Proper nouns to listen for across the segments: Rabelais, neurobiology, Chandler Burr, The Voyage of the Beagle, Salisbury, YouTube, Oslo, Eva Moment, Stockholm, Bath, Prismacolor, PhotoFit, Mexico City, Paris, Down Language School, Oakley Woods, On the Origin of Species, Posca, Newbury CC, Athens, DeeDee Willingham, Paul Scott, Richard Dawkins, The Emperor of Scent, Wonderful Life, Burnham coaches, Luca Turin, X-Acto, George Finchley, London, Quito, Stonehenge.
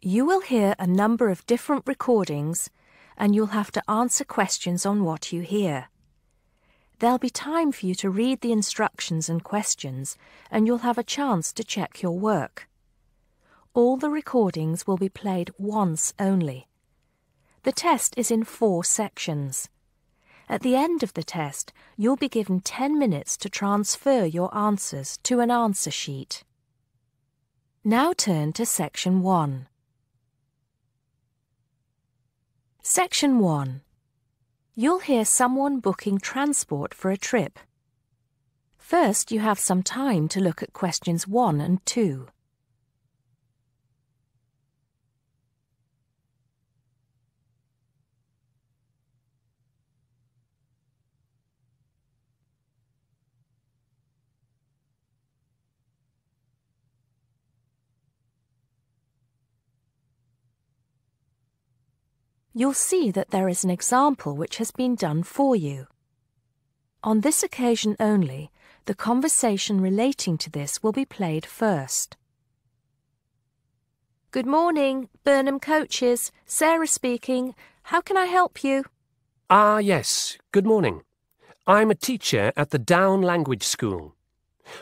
You will hear a number of different recordings and you'll have to answer questions on what you hear. There'll be time for you to read the instructions and questions, and you'll have a chance to check your work. All the recordings will be played once only. The test is in 4 sections. At the end of the test, you'll be given 10 minutes to transfer your answers to an answer sheet. Now turn to Section 1. Section 1. You'll hear someone booking transport for a trip. First, you have some time to look at questions 1 and 2. You'll see that there is an example which has been done for you. On this occasion only, the conversation relating to this will be played first. Good morning, Burnham Coaches. Sarah speaking. How can I help you? Yes. Good morning. I'm a teacher at the Down Language School.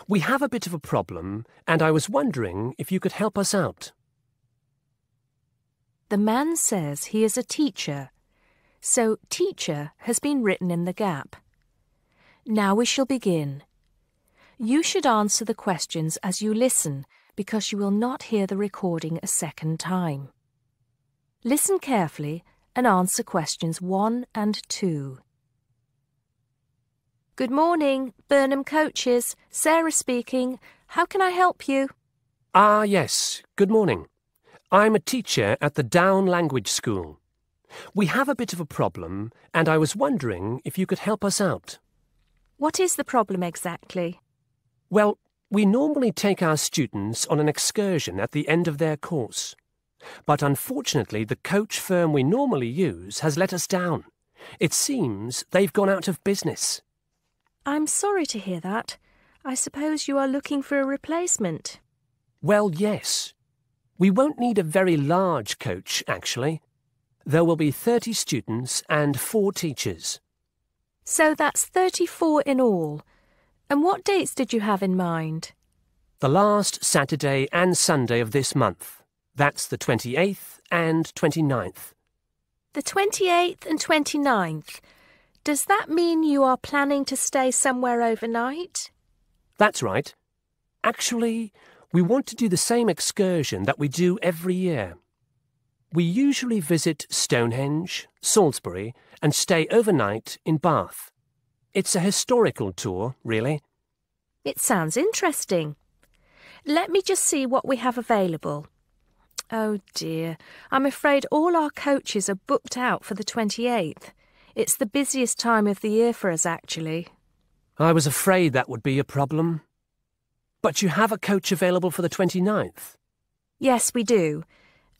We have a bit of a problem, and I was wondering if you could help us out. The man says he is a teacher, so teacher has been written in the gap. Now we shall begin. You should answer the questions as you listen, because you will not hear the recording a second time. Listen carefully and answer questions 1 and 2. Good morning, Burnham Coaches. Sarah speaking. How can I help you? Yes. Good morning. I'm a teacher at the Down Language School. We have a bit of a problem, and I was wondering if you could help us out. What is the problem exactly? Well, we normally take our students on an excursion at the end of their course. But unfortunately, the coach firm we normally use has let us down. It seems they've gone out of business. I'm sorry to hear that. I suppose you are looking for a replacement. Well, yes. We won't need a very large coach, actually. There will be 30 students and 4 teachers. So that's 34 in all. And what dates did you have in mind? The last Saturday and Sunday of this month. That's the 28th and 29th. The 28th and 29th. Does that mean you are planning to stay somewhere overnight? That's right. Actually, we want to do the same excursion that we do every year. We usually visit Stonehenge, Salisbury, and stay overnight in Bath. It's a historical tour, really. It sounds interesting. Let me just see what we have available. Oh dear, I'm afraid all our coaches are booked out for the 28th. It's the busiest time of the year for us, actually. I was afraid that would be a problem. But you have a coach available for the 29th? Yes, we do.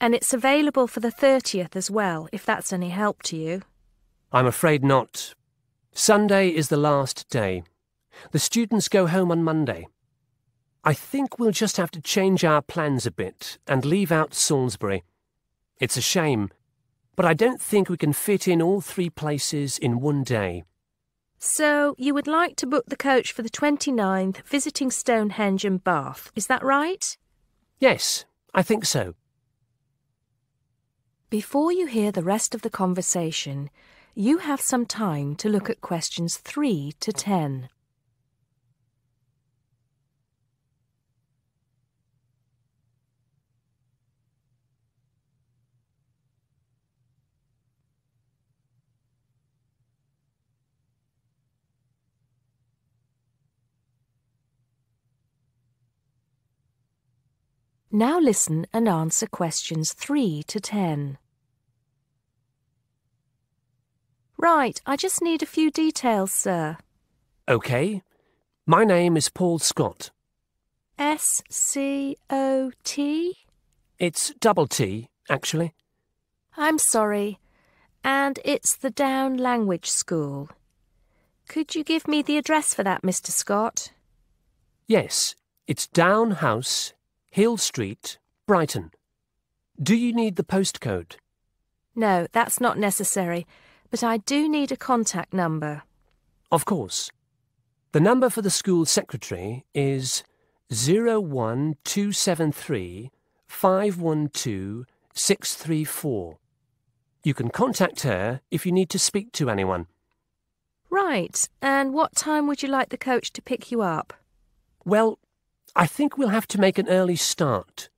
And it's available for the 30th as well, if that's any help to you. I'm afraid not. Sunday is the last day. The students go home on Monday. I think we'll just have to change our plans a bit and leave out Salisbury. It's a shame, but I don't think we can fit in all 3 places in one day. So, you would like to book the coach for the 29th, visiting Stonehenge and Bath, is that right? Yes, I think so. Before you hear the rest of the conversation, you have some time to look at questions 3 to 10. Now listen and answer questions 3 to 10. Right, I just need a few details, sir. OK. My name is Paul Scott. S-C-O-T? It's double T, actually. I'm sorry. And it's the Down Language School. Could you give me the address for that, Mr. Scott? Yes, it's Down House, Hill Street, Brighton. Do you need the postcode? No, that's not necessary, but I do need a contact number. Of course. The number for the school secretary is 01273 512 634. You can contact her if you need to speak to anyone. Right, and what time would you like the coach to pick you up? Well, I think we'll have to make an early start.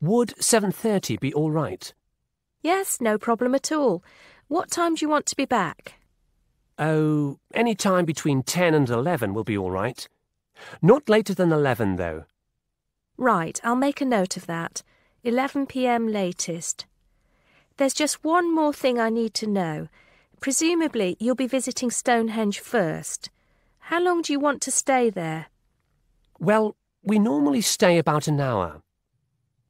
Would 7:30 be all right? Yes, no problem at all. What time do you want to be back? Oh, any time between 10 and 11 will be all right. Not later than 11, though. Right, I'll make a note of that. 11 p.m. latest. There's just one more thing I need to know. Presumably, you'll be visiting Stonehenge first. How long do you want to stay there? Well, we normally stay about an hour.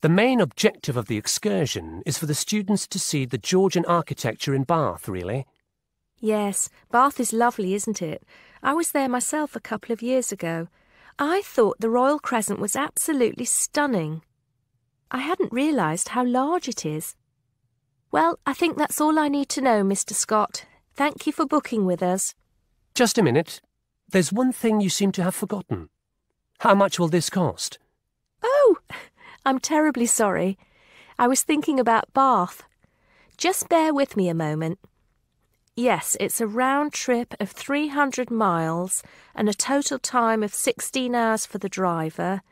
The main objective of the excursion is for the students to see the Georgian architecture in Bath, really. Yes, Bath is lovely, isn't it? I was there myself a couple of years ago. I thought the Royal Crescent was absolutely stunning. I hadn't realised how large it is. Well, I think that's all I need to know, Mr. Scott. Thank you for booking with us. Just a minute. There's one thing you seem to have forgotten. How much will this cost? Oh, I'm terribly sorry. I was thinking about Bath. Just bear with me a moment. Yes, it's a round trip of 300 miles and a total time of 16 hours for the driver.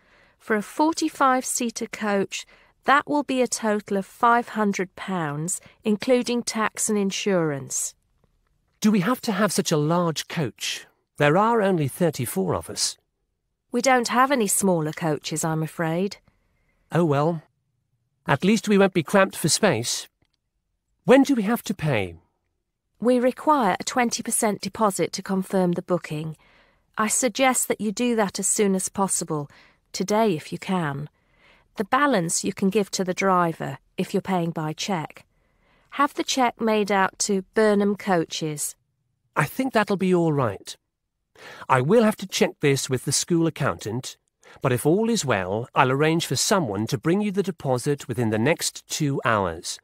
For a 45-seater coach, that will be a total of £500, including tax and insurance. Do we have to have such a large coach? There are only 34 of us. We don't have any smaller coaches, I'm afraid. Oh, well. At least we won't be cramped for space. When do we have to pay? We require a 20% deposit to confirm the booking. I suggest that you do that as soon as possible, today if you can. The balance you can give to the driver if you're paying by cheque. Have the cheque made out to Burnham Coaches. I think that'll be all right. I will have to check this with the school accountant, but if all is well, I'll arrange for someone to bring you the deposit within the next 2 hours.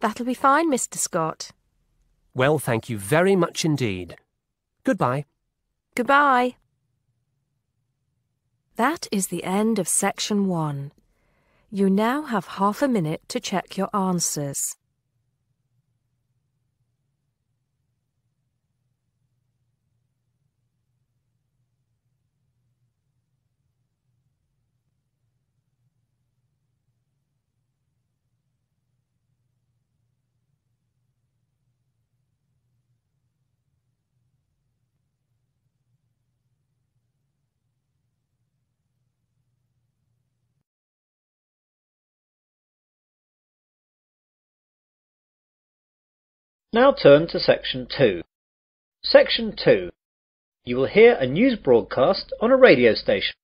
That'll be fine, Mr. Scott. Well, thank you very much indeed. Goodbye. Goodbye. That is the end of Section 1. You now have half a minute to check your answers. Now turn to Section 2. Section 2. You will hear a news broadcast on a radio station.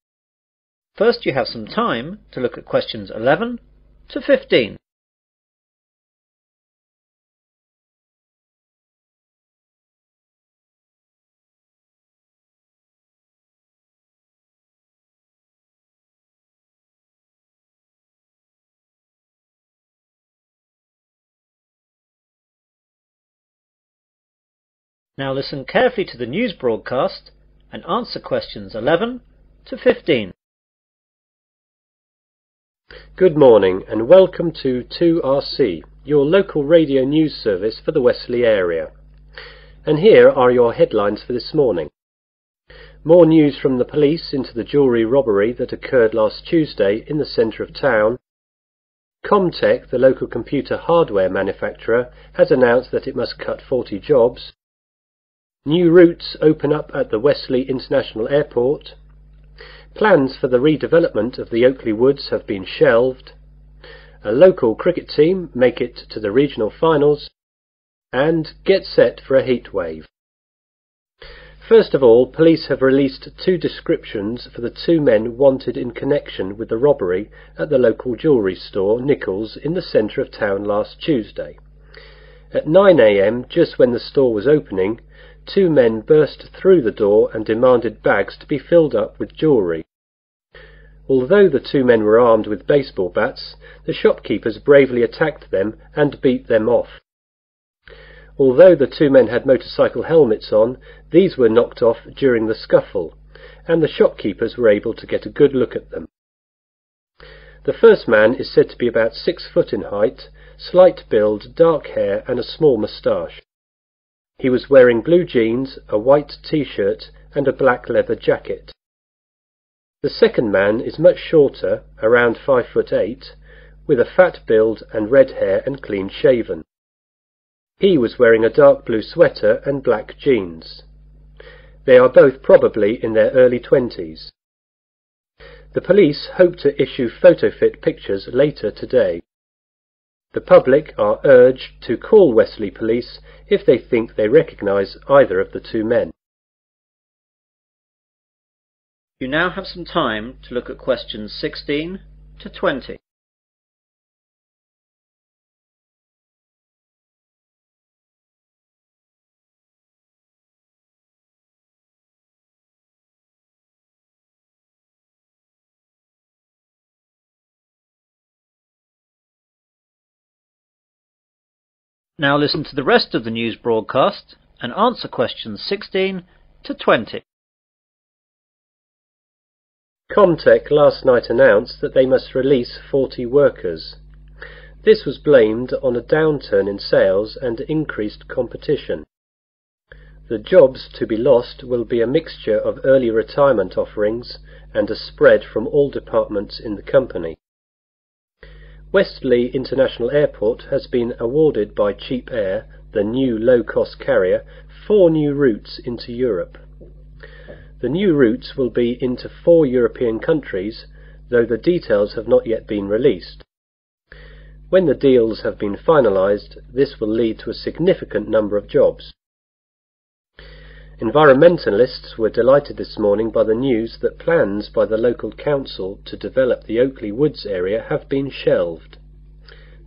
First you have some time to look at questions 11 to 15. Now listen carefully to the news broadcast and answer questions 11 to 15. Good morning and welcome to 2RC, your local radio news service for the Westley area. And here are your headlines for this morning. More news from the police into the jewellery robbery that occurred last Tuesday in the centre of town. Comtech, the local computer hardware manufacturer, has announced that it must cut 40 jobs. New routes open up at the Westley International Airport. Plans for the redevelopment of the Oakley Woods have been shelved. A local cricket team make it to the regional finals. And get set for a heatwave. First of all, police have released two descriptions for the two men wanted in connection with the robbery at the local jewellery store Nichols in the centre of town last Tuesday. At 9 a.m, just when the store was opening, two men burst through the door and demanded bags to be filled up with jewellery. Although the two men were armed with baseball bats, the shopkeepers bravely attacked them and beat them off. Although the two men had motorcycle helmets on, these were knocked off during the scuffle, and the shopkeepers were able to get a good look at them. The first man is said to be about 6 foot in height, slight build, dark hair and a small moustache. He was wearing blue jeans, a white t-shirt and a black leather jacket. The second man is much shorter, around 5 foot 8, with a fat build and red hair and clean shaven. He was wearing a dark blue sweater and black jeans. They are both probably in their early 20s. The police hope to issue PhotoFit pictures later today. The public are urged to call Westley Police if they think they recognise either of the two men. You now have some time to look at questions 16 to 20. Now listen to the rest of the news broadcast and answer questions 16 to 20. Comtech last night announced that they must release 40 workers. This was blamed on a downturn in sales and increased competition. The jobs to be lost will be a mixture of early retirement offerings and a spread from all departments in the company. Westley International Airport has been awarded by Cheap Air, the new low-cost carrier, 4 new routes into Europe. The new routes will be into 4 European countries, though the details have not yet been released. When the deals have been finalised, this will lead to a significant number of jobs. Environmentalists were delighted this morning by the news that plans by the local council to develop the Oakley Woods area have been shelved.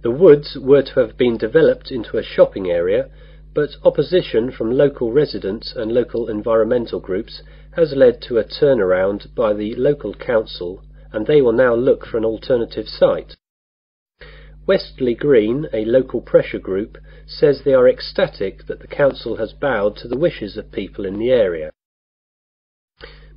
The woods were to have been developed into a shopping area, but opposition from local residents and local environmental groups has led to a turnaround by the local council, and they will now look for an alternative site. Westley Green, a local pressure group, says they are ecstatic that the council has bowed to the wishes of people in the area.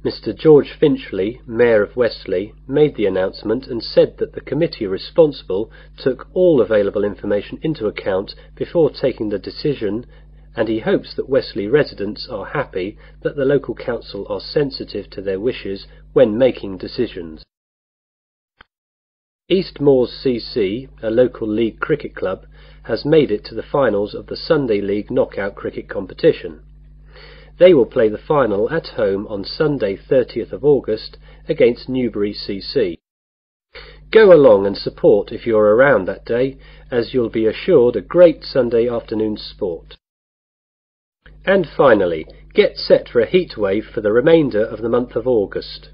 Mr. George Finchley, Mayor of Westley, made the announcement and said that the committee responsible took all available information into account before taking the decision, and he hopes that Westley residents are happy that the local council are sensitive to their wishes when making decisions. East Moors CC, a local league cricket club, has made it to the finals of the Sunday League knockout cricket competition. They will play the final at home on Sunday 30th of August against Newbury CC. Go along and support if you're around that day, as you'll be assured a great Sunday afternoon sport. And finally, get set for a heatwave for the remainder of the month of August.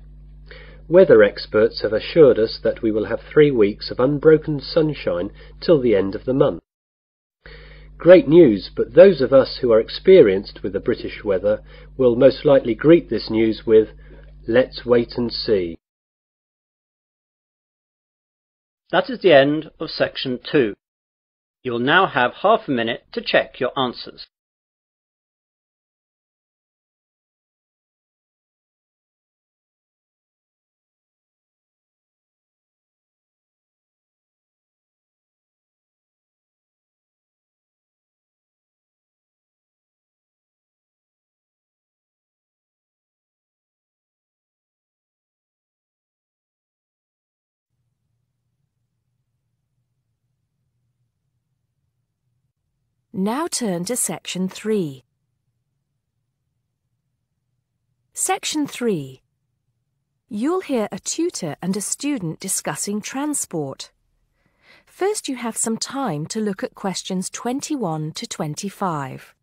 Weather experts have assured us that we will have 3 weeks of unbroken sunshine till the end of the month. Great news, but those of us who are experienced with the British weather will most likely greet this news with, "Let's wait and see." That is the end of section 2. You'll now have half a minute to check your answers. Now turn to Section 3. Section 3. You'll hear a tutor and a student discussing transport. First you have some time to look at questions 21 to 25.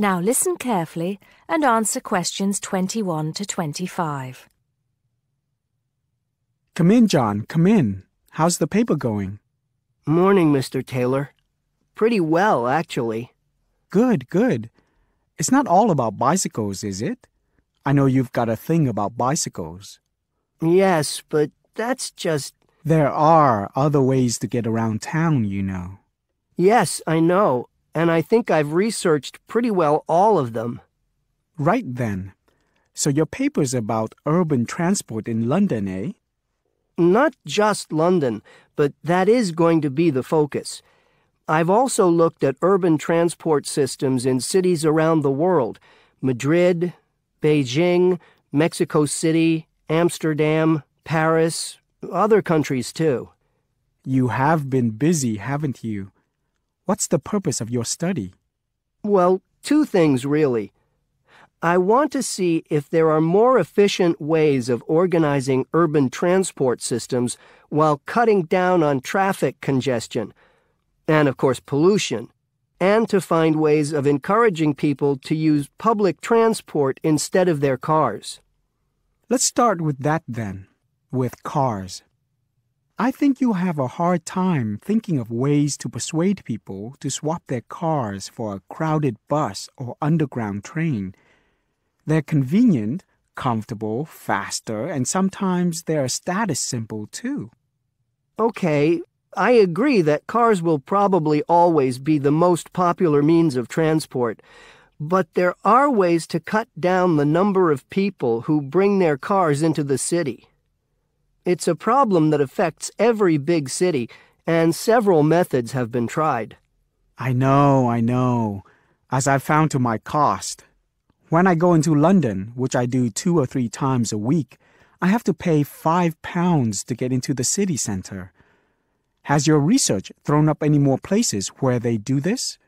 Now listen carefully and answer questions 21 to 25. Come in, John, come in. How's the paper going? Morning, Mr. Taylor. Pretty well, actually. Good, good. It's not all about bicycles, is it? I know you've got a thing about bicycles. Yes, but that's just... There are other ways to get around town, you know. Yes, I know, and I think I've researched pretty well all of them. Right then. So your paper's about urban transport in London, eh? Not just London, but that is going to be the focus. I've also looked at urban transport systems in cities around the world: Madrid, Beijing, Mexico City, Amsterdam, Paris, other countries too. You have been busy, haven't you? What's the purpose of your study? Well, two things really. I want to see if there are more efficient ways of organizing urban transport systems while cutting down on traffic congestion, and of course pollution, and to find ways of encouraging people to use public transport instead of their cars. Let's start with that then, with cars. I think you have a hard time thinking of ways to persuade people to swap their cars for a crowded bus or underground train. They're convenient, comfortable, faster, and sometimes they're a status symbol, too. Okay, I agree that cars will probably always be the most popular means of transport, but there are ways to cut down the number of people who bring their cars into the city. It's a problem that affects every big city, and several methods have been tried. I know, as I've found to my cost. When I go into London, which I do 2 or 3 times a week, I have to pay £5 to get into the city centre. Has your research thrown up any more places where they do this?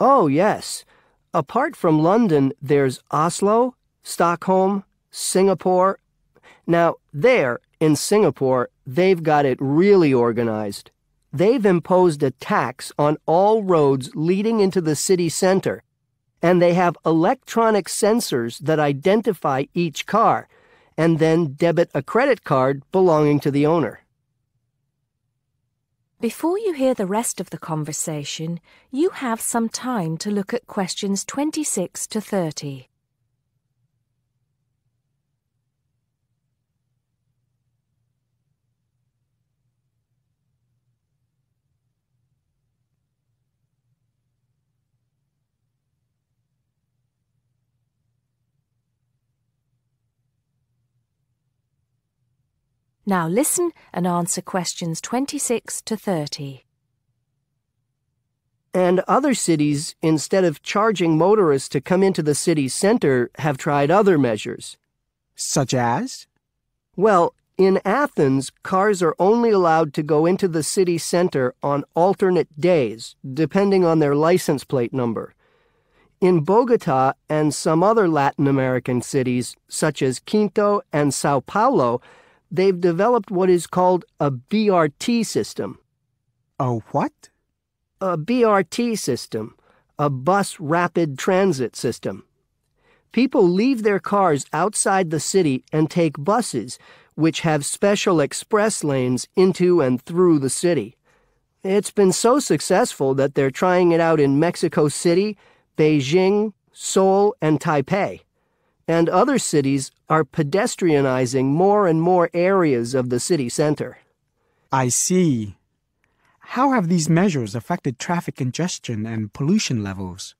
Oh, yes. Apart from London, there's Oslo, Stockholm, Singapore. Now, there, in Singapore, they've got it really organised. They've imposed a tax on all roads leading into the city centre, and they have electronic sensors that identify each car and then debit a credit card belonging to the owner. Before you hear the rest of the conversation, you have some time to look at questions 26 to 30. Now listen and answer questions 26 to 30. And other cities, instead of charging motorists to come into the city center, have tried other measures. Such as? Well, in Athens, cars are only allowed to go into the city center on alternate days, depending on their license plate number. In Bogota and some other Latin American cities, such as Quito and Sao Paulo, they've developed what is called a BRT system. A what? A BRT system, a bus rapid transit system. People leave their cars outside the city and take buses, which have special express lanes into and through the city. It's been so successful that they're trying it out in Mexico City, Beijing, Seoul, and Taipei. And other cities are pedestrianizing more and more areas of the city center. I see. How have these measures affected traffic congestion and pollution levels?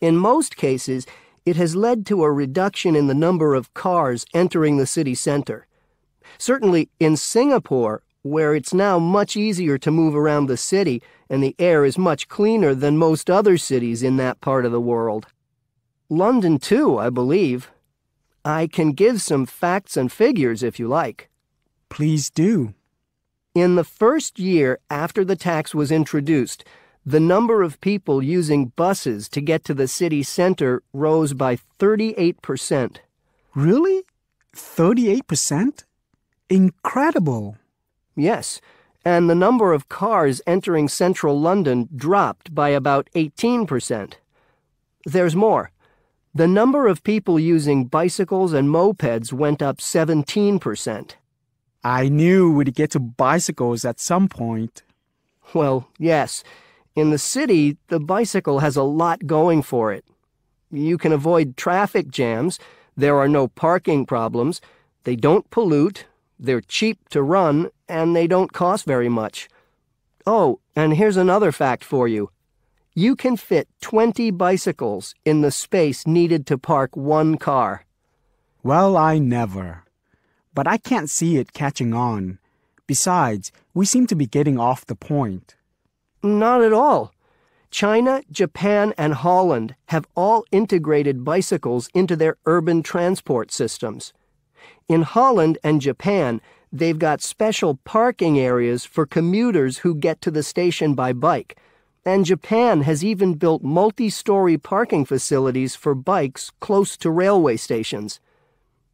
In most cases, it has led to a reduction in the number of cars entering the city center. Certainly in Singapore, where it's now much easier to move around the city and the air is much cleaner than most other cities in that part of the world. London, too, I believe. I can give some facts and figures if you like. Please do. In the first year after the tax was introduced, the number of people using buses to get to the city center rose by 38%. Really? 38%? Incredible. Yes, and the number of cars entering central London dropped by about 18%. There's more. The number of people using bicycles and mopeds went up 17%. I knew we'd get to bicycles at some point. Well, yes. In the city, the bicycle has a lot going for it. You can avoid traffic jams, there are no parking problems, they don't pollute, they're cheap to run, and they don't cost very much. Oh, and here's another fact for you. You can fit 20 bicycles in the space needed to park one car. Well, I never. But I can't see it catching on. Besides, we seem to be getting off the point. Not at all. China, Japan, and Holland have all integrated bicycles into their urban transport systems. In Holland and Japan, they've got special parking areas for commuters who get to the station by bike. And Japan has even built multi-story parking facilities for bikes close to railway stations.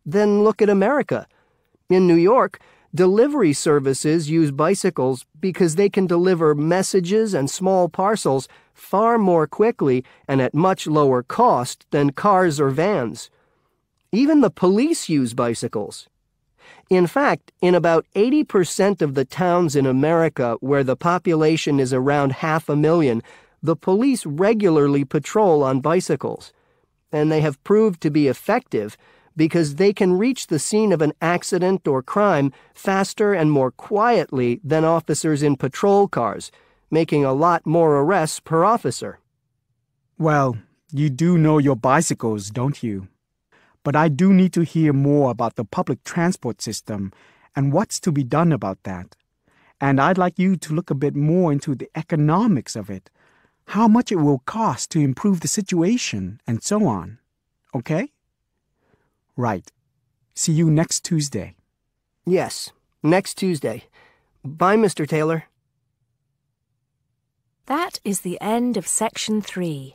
Then look at America. In New York, delivery services use bicycles because they can deliver messages and small parcels far more quickly and at much lower cost than cars or vans. Even the police use bicycles. In fact, in about 80% of the towns in America where the population is around 500,000, the police regularly patrol on bicycles. And they have proved to be effective because they can reach the scene of an accident or crime faster and more quietly than officers in patrol cars, making a lot more arrests per officer. Well, you do know your bicycles, don't you? But I do need to hear more about the public transport system and what's to be done about that. And I'd like you to look a bit more into the economics of it, how much it will cost to improve the situation, and so on. Okay? Right. See you next Tuesday. Yes, next Tuesday. Bye, Mr. Taylor. That is the end of Section 3.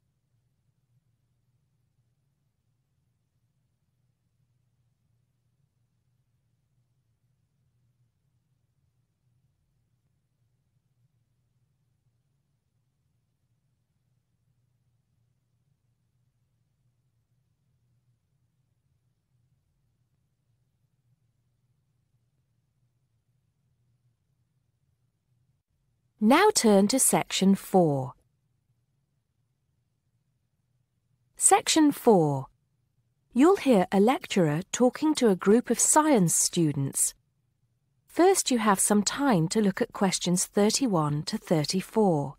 Now turn to Section 4. Section 4. You'll hear a lecturer talking to a group of science students. First, you have some time to look at questions 31 to 34.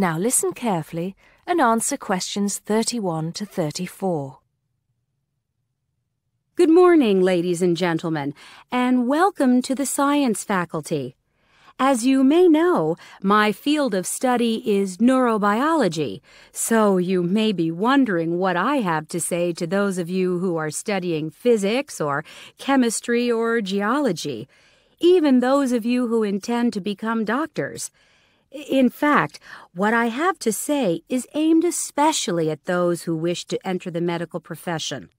Now listen carefully and answer questions 31 to 34. Good morning, ladies and gentlemen, and welcome to the science faculty. As you may know, my field of study is neurobiology, so you may be wondering what I have to say to those of you who are studying physics or chemistry or geology, even those of you who intend to become doctors. In fact, what I have to say is aimed especially at those who wish to enter the medical profession,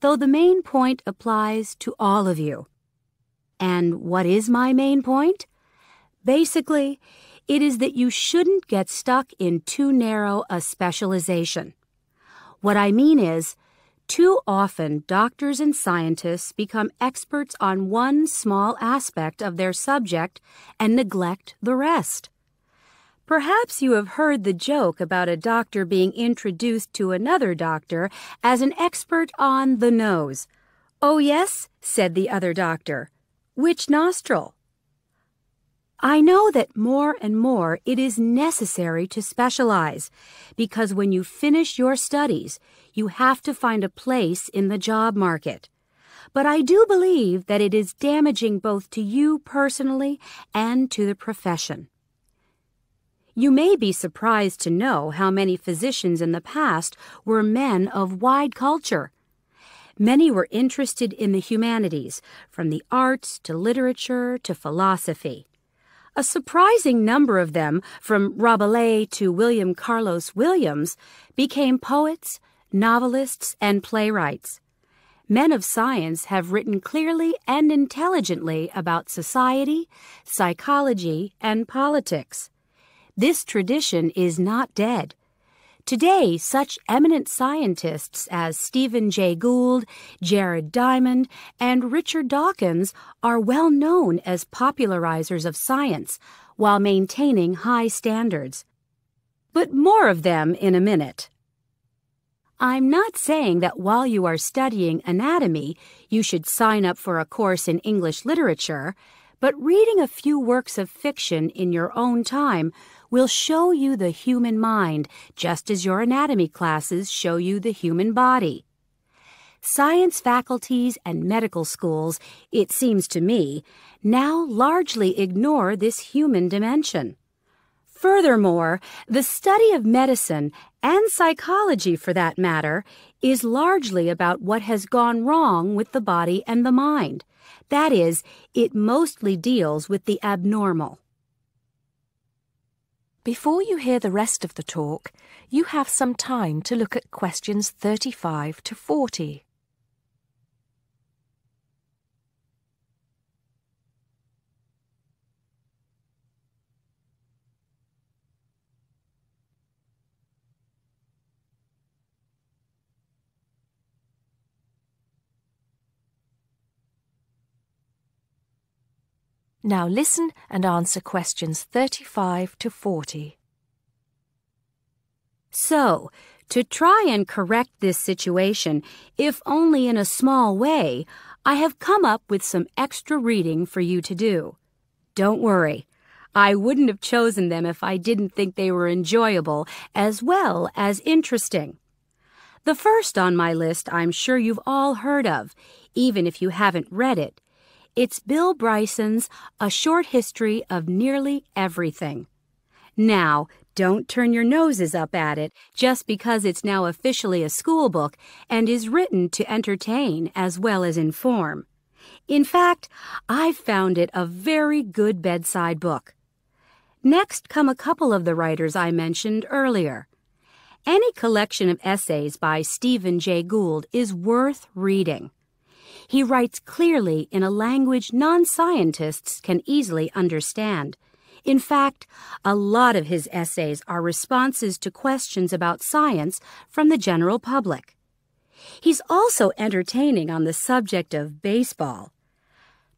though the main point applies to all of you. And what is my main point? Basically, it is that you shouldn't get stuck in too narrow a specialization. What I mean is, too often doctors and scientists become experts on one small aspect of their subject and neglect the rest. Perhaps you have heard the joke about a doctor being introduced to another doctor as an expert on the nose. "Oh yes," said the other doctor. "Which nostril?" I know that more and more it is necessary to specialize, because when you finish your studies, you have to find a place in the job market. But I do believe that it is damaging both to you personally and to the profession. You may be surprised to know how many physicians in the past were men of wide culture. Many were interested in the humanities, from the arts to literature to philosophy. A surprising number of them, from Rabelais to William Carlos Williams, became poets, novelists, and playwrights. Men of science have written clearly and intelligently about society, psychology, and politics. This tradition is not dead. Today, such eminent scientists as Stephen Jay Gould, Jared Diamond, and Richard Dawkins are well known as popularizers of science while maintaining high standards. But more of them in a minute. I'm not saying that while you are studying anatomy, you should sign up for a course in English literature, but reading a few works of fiction in your own time will show you the human mind, just as your anatomy classes show you the human body. Science faculties and medical schools, it seems to me, now largely ignore this human dimension. Furthermore, the study of medicine, and psychology for that matter, is largely about what has gone wrong with the body and the mind. That is, it mostly deals with the abnormal. Before you hear the rest of the talk, you have some time to look at questions 35 to 40. Now listen and answer questions 35 to 40. So, to try and correct this situation, if only in a small way, I have come up with some extra reading for you to do. Don't worry, I wouldn't have chosen them if I didn't think they were enjoyable as well as interesting. The first on my list I'm sure you've all heard of, even if you haven't read it. It's Bill Bryson's A Short History of Nearly Everything. Now, don't turn your noses up at it just because it's now officially a school book and is written to entertain as well as inform. In fact, I've found it a very good bedside book. Next come a couple of the writers I mentioned earlier. Any collection of essays by Stephen Jay Gould is worth reading. He writes clearly in a language non-scientists can easily understand. In fact, a lot of his essays are responses to questions about science from the general public. He's also entertaining on the subject of baseball.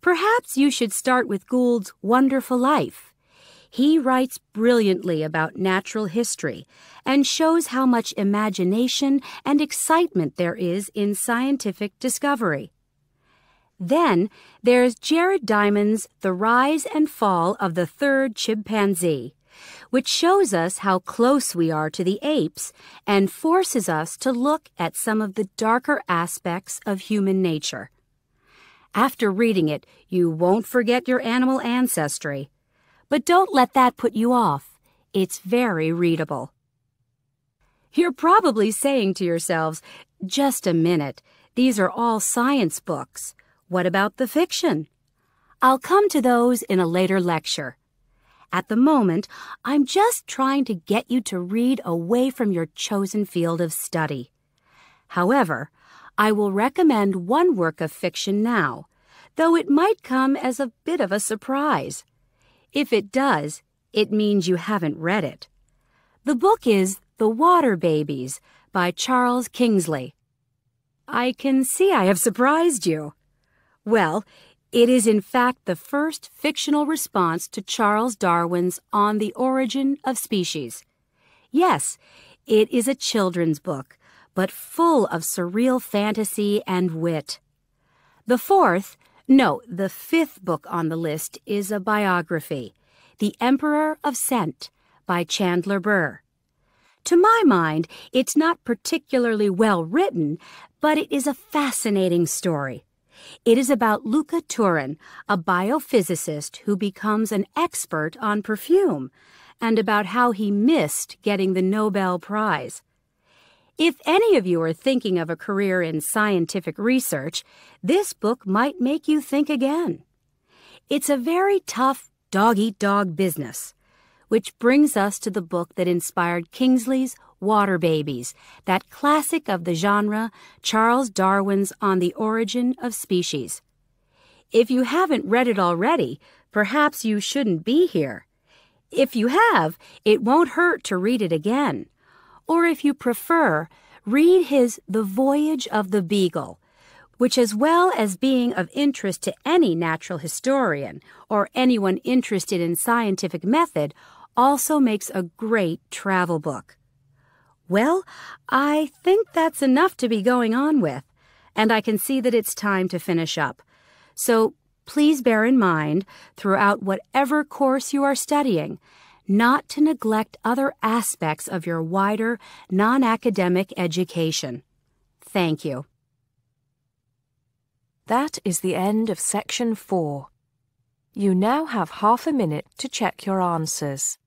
Perhaps you should start with Gould's Wonderful Life. He writes brilliantly about natural history and shows how much imagination and excitement there is in scientific discovery. Then, there's Jared Diamond's The Rise and Fall of the Third Chimpanzee, which shows us how close we are to the apes and forces us to look at some of the darker aspects of human nature. After reading it, you won't forget your animal ancestry. But don't let that put you off. It's very readable. You're probably saying to yourselves, just a minute, these are all science books. What about the fiction? I'll come to those in a later lecture. At the moment, I'm just trying to get you to read away from your chosen field of study. However, I will recommend one work of fiction now, though it might come as a bit of a surprise. If it does, it means you haven't read it. The book is The Water Babies by Charles Kingsley. I can see I have surprised you. Well, it is in fact the first fictional response to Charles Darwin's On the Origin of Species. Yes, it is a children's book, but full of surreal fantasy and wit. The fifth book on the list is a biography, The Emperor of Scent by Chandler Burr. To my mind, it's not particularly well written, but it is a fascinating story. It is about Luca Turin, a biophysicist who becomes an expert on perfume, and about how he missed getting the Nobel Prize. If any of you are thinking of a career in scientific research, this book might make you think again. It's a very tough dog-eat-dog business, which brings us to the book that inspired Kingsley's Water Babies, that classic of the genre, Charles Darwin's On the Origin of Species. If you haven't read it already, perhaps you shouldn't be here. If you have, it won't hurt to read it again. Or if you prefer, read his The Voyage of the Beagle, which, as well as being of interest to any natural historian or anyone interested in scientific method, also makes a great travel book. Well, I think that's enough to be going on with, and I can see that it's time to finish up. So please bear in mind, throughout whatever course you are studying, not to neglect other aspects of your wider, non-academic education. Thank you. That is the end of Section 4. You now have half a minute to check your answers.